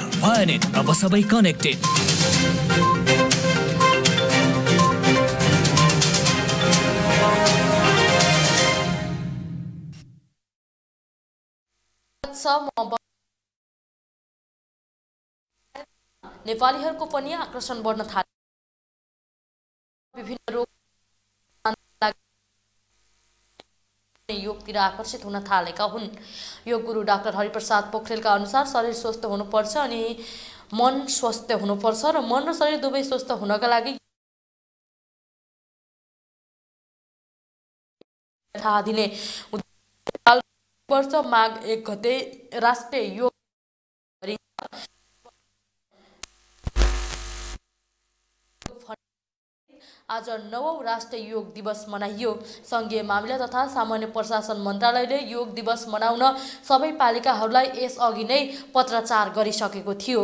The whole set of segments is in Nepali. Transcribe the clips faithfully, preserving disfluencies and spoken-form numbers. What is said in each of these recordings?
Violet, अब सबै कनेक्टेड। नेपालीहरूको पनि आकर्षण बढ्न थाल्यो। विभिन्न रोग योगतिर आकर्षित हुन थालेका हुन्। योग गुरु डाक्टर हरिप्रसाद पोखरेलका अनुसार शरीर स्वस्थ हुनुपर्छ अनि मन स्वस्थ हुनुपर्छ र मन र शरीर दुवै स्वस्थ हुनका लागि थाहा दिने वर्ष माघ एक गते राष्ट्रिय योग आज नवौं राष्ट्रिय योग दिवस मनाइयो। संघीय मामिला तथा सामान्य प्रशासन मन्त्रालयले योग दिवस मनाउन सबै पालिकाहरूलाई यसअघि नै पत्राचार गरिसकेको थियो।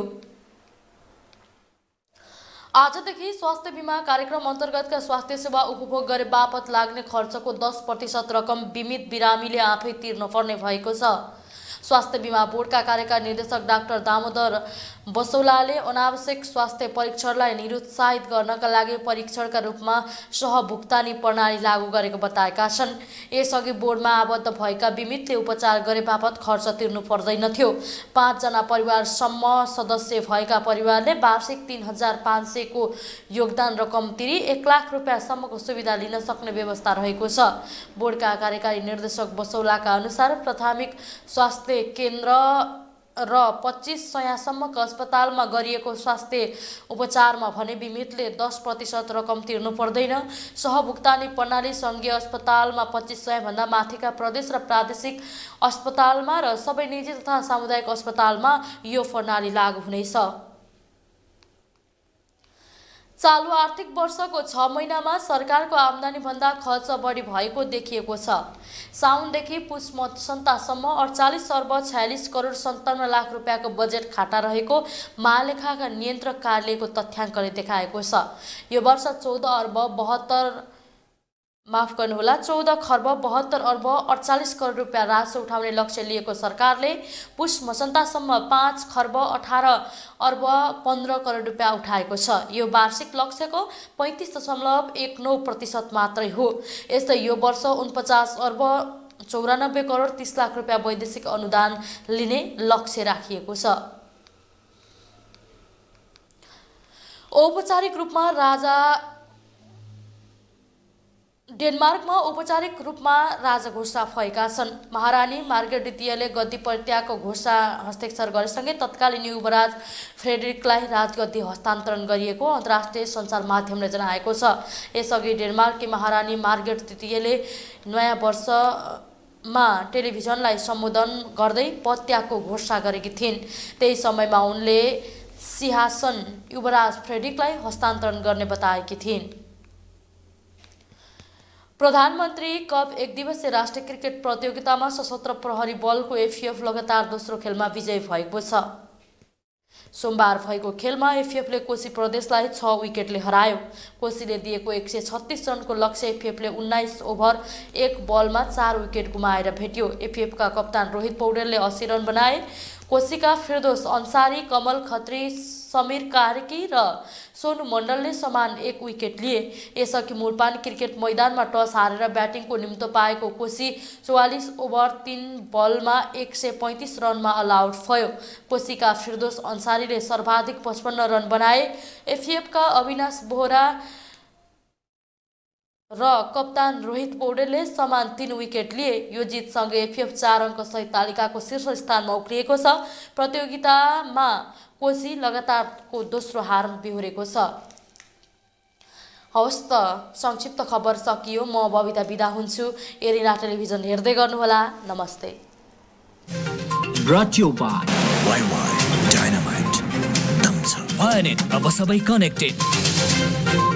आजदेखि स्वास्थ्य बीमा कार्यक्रम अन्तर्गतका स्वास्थ्य सेवा उपभोग गरे बापत लाग्ने खर्चको दस प्रतिशत रकम बीमित बिरामीले आफै तिर्नुपर्ने भएको छ। स्वास्थ्य बीमा बोर्डका कार्यकारी निर्देशक डाक्टर दामोदर बसौलाले अनावश्यक स्वास्थ्य परीक्षणलाई निरुत्साहित गर्नका लागि परीक्षणका रूपमा सहभुक्तानी प्रणाली लागू गरेको बताएका छन्। यसअघि बोर्डमा आबद्ध भएका बिमितले उपचार गरे बापत खर्च तिर्नु पर्दैनथ्यो। पाँचजना परिवारसम्म सदस्य भएका परिवारले वार्षिक तीन हजार पाँच सयको योगदान रकम तिरी एक लाख रुपियाँसम्मको सुविधा लिन सक्ने व्यवस्था रहेको छ। बोर्डका कार्यकारी निर्देशक बसौलाका अनुसार प्राथमिक स्वास्थ्य केन्द्र र पच्चीस सयसम्मको अस्पतालमा गरिएको स्वास्थ्य उपचारमा भने बिमितले दस प्रतिशत रकम तिर्नु पर्दैन। सहभुक्तानी प्रणाली सङ्घीय अस्पतालमा पच्चीस सयभन्दा माथिका प्रदेश र प्रादेशिक अस्पतालमा र सबै निजी तथा सामुदायिक अस्पतालमा यो प्रणाली लागू हुनेछ। चालू आर्थिक वर्षको छ महिनामा सरकारको आम्दानीभन्दा खर्च बढी भएको देखिएको छ। साउनदेखि पुष मध्यन्तसम्म अडचालीस अर्ब छयालिस करोड सन्ताउन्न लाख रुपियाँको बजेट खाता रहेको महालेखाका नियन्त्रक कार्यालयको तथ्याङ्कले देखाएको छ। यो वर्ष चौध अर्ब बहत्तर माफ गर्नुहोला चौध खर्ब बहत्तर अर्ब अडचालीस करोड रुपियाँ राजस्व उठाउने लक्ष्य लिएको सरकारले पुष मसन्तासम्म पाँच खर्ब अठार अर्ब पन्ध्र करोड रुपियाँ उठाएको छ। यो वार्षिक लक्ष्यको पैँतिस दशमलव एक नौ प्रतिशत मात्रै हो। यस्तै यो वर्ष उनपचास अर्ब चौरानब्बे करोड तीस लाख रुपियाँ वैदेशिक अनुदान लिने लक्ष्य राखिएको छ। औपचारिक रूपमा राजा डेनमार्कमा औपचारिक रूपमा राजा घोषणा भएका छन्। महारानी मार्गेट द्वितीयले गद्दी परित्यागको घोषणा हस्ताक्षर गरेसँगै तत्कालीन युवराज फ्रेडरिकलाई राजगद्दी हस्तान्तरण गरिएको अन्तर्राष्ट्रिय सञ्चार माध्यमले जनाएको छ। यसअघि डेनमार्ककी महारानी मार्गेट द्वितीयले नयाँ वर्षमा टेलिभिजनलाई सम्बोधन गर्दै पद त्यागको घोषणा गरेकी थिइन्। त्यही समयमा उनले सिंहासन युवराज फ्रेडरिकलाई हस्तान्तरण गर्ने बताएकी थिइन्। प्रधानमन्त्री कप एक दिवसीय राष्ट्रिय क्रिकेट प्रतियोगितामा सशस्त्र प्रहरी बलको एफएफ लगातार दोस्रो खेलमा विजयी भएको छ। सोमबार भएको खेलमा एफएफले कोशी प्रदेशलाई छ विकेटले हरायो। कोशीले दिएको एक सय छत्तीस रनको लक्ष्य एफएफले उन्नाइस ओभर एक बलमा चार विकेट गुमाएर भेट्यो। एफएफका कप्तान रोहित पौडेलले अस्सी रन बनाए। कोशीका फिरदौस अंसारी, कमल खत्री, समीर कार्की र सोनू मण्डलले समान एक विकेट लिए। यसअघि मुलपानी क्रिकेट मैदानमा टस हारेर ब्याटिङको निम्तो पाएको कोशी चौवालीस ओभर तीन बलमा एक सय पैँतिस रनमा अलआउट भयो। कोशीका फिरदौस अंसारीले सर्वाधिक पचपन्न रन बनाए। एफएफका अविनाश बोहरा र कप्तान रोहित पौडेलले समान तीन विकेट लिए। यो जितसँगै एफएफ चार अङ्क सहित तालिकाको शीर्ष स्थानमा उक्लिएको छ। प्रतियोगितामा कोशी लगातारको दोस्रो हार बिहोरेको छ। हवस् त संक्षिप्त खबर सकियो। म बबिता बिदा हुन्छु। एरिना टेलिभिजन हेर्दै गर्नुहोला। नमस्ते। अब सबै कनेक्टेड।